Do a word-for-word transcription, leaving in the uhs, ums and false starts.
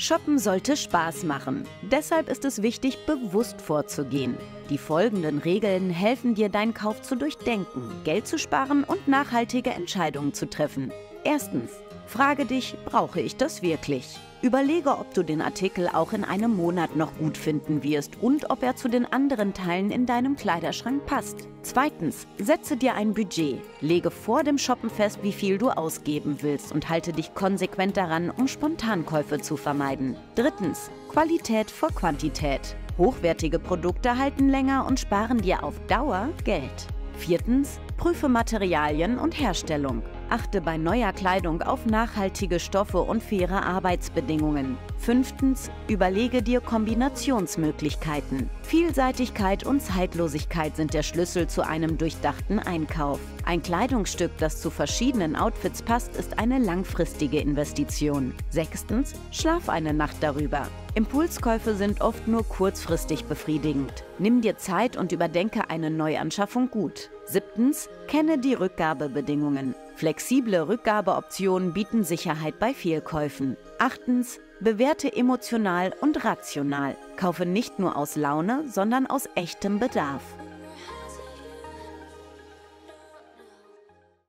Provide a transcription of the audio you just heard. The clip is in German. Shoppen sollte Spaß machen. Deshalb ist es wichtig, bewusst vorzugehen. Die folgenden Regeln helfen dir, deinen Kauf zu durchdenken, Geld zu sparen und nachhaltige Entscheidungen zu treffen. Erstens. Frage dich, brauche ich das wirklich? Überlege, ob du den Artikel auch in einem Monat noch gut finden wirst und ob er zu den anderen Teilen in deinem Kleiderschrank passt. Zweitens, setze dir ein Budget. Lege vor dem Shoppen fest, wie viel du ausgeben willst und halte dich konsequent daran, um Spontankäufe zu vermeiden. Drittens, Qualität vor Quantität. Hochwertige Produkte halten länger und sparen dir auf Dauer Geld. Viertens, prüfe Materialien und Herstellung. Achte bei neuer Kleidung auf nachhaltige Stoffe und faire Arbeitsbedingungen. Fünftens, überlege dir Kombinationsmöglichkeiten. Vielseitigkeit und Zeitlosigkeit sind der Schlüssel zu einem durchdachten Einkauf. Ein Kleidungsstück, das zu verschiedenen Outfits passt, ist eine langfristige Investition. Sechstens, schlaf eine Nacht darüber. Impulskäufe sind oft nur kurzfristig befriedigend. Nimm dir Zeit und überdenke eine Neuanschaffung gut. Siebtens, kenne die Rückgabebedingungen. Flexible Rückgabeoptionen bieten Sicherheit bei Fehlkäufen. Achtens, bewerte emotional und rational. Kaufe nicht nur aus Laune, sondern aus echtem Bedarf.